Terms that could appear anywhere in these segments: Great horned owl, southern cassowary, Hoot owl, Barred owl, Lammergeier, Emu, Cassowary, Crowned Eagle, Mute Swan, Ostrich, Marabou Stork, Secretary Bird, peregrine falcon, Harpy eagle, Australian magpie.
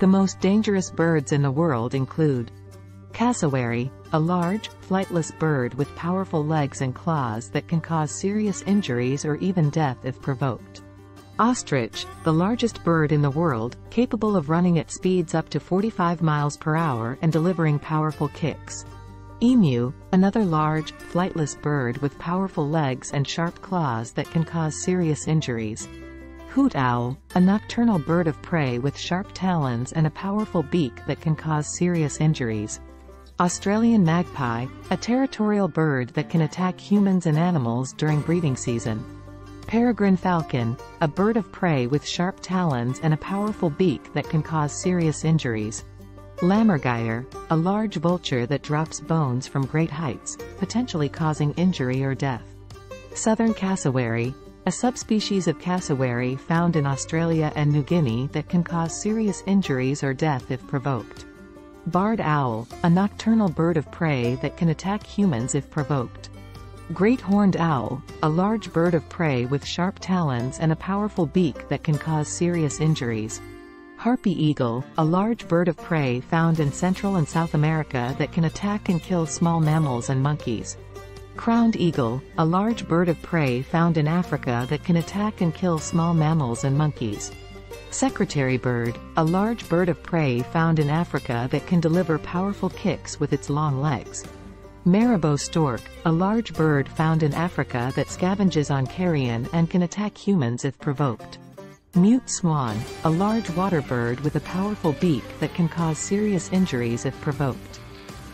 The most dangerous birds in the world include cassowary, a large, flightless bird with powerful legs and claws that can cause serious injuries or even death if provoked. Ostrich, the largest bird in the world, capable of running at speeds up to 45 miles per hour and delivering powerful kicks. Emu, another large, flightless bird with powerful legs and sharp claws that can cause serious injuries. Hoot owl, a nocturnal bird of prey with sharp talons and a powerful beak that can cause serious injuries. Australian magpie, a territorial bird that can attack humans and animals during breeding season. Peregrine falcon, a bird of prey with sharp talons and a powerful beak that can cause serious injuries. Lammergeier, a large vulture that drops bones from great heights, potentially causing injury or death. Southern cassowary, a subspecies of cassowary found in Australia and New Guinea that can cause serious injuries or death if provoked. Barred owl, a nocturnal bird of prey that can attack humans if provoked. Great horned owl, a large bird of prey with sharp talons and a powerful beak that can cause serious injuries. Harpy eagle, a large bird of prey found in Central and South America that can attack and kill small mammals and monkeys. Crowned eagle, a large bird of prey found in Africa that can attack and kill small mammals and monkeys. Secretary bird, a large bird of prey found in Africa that can deliver powerful kicks with its long legs. Marabou stork, a large bird found in Africa that scavenges on carrion and can attack humans if provoked. Mute swan, a large water bird with a powerful beak that can cause serious injuries if provoked.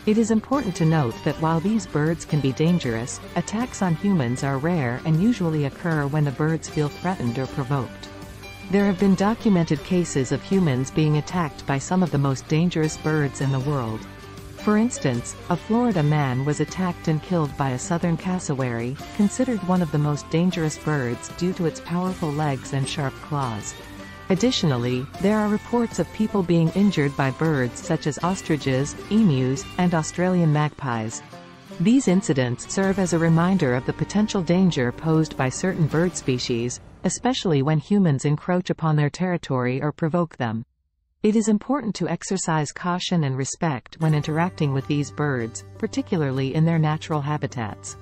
It is important to note that while these birds can be dangerous, attacks on humans are rare and usually occur when the birds feel threatened or provoked. There have been documented cases of humans being attacked by some of the most dangerous birds in the world. For instance, a Florida man was attacked and killed by a southern cassowary, considered one of the most dangerous birds due to its powerful legs and sharp claws. Additionally, there are reports of people being injured by birds such as ostriches, emus, and Australian magpies. These incidents serve as a reminder of the potential danger posed by certain bird species, especially when humans encroach upon their territory or provoke them. It is important to exercise caution and respect when interacting with these birds, particularly in their natural habitats.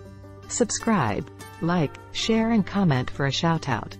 Subscribe, like, share and comment for a shout-out.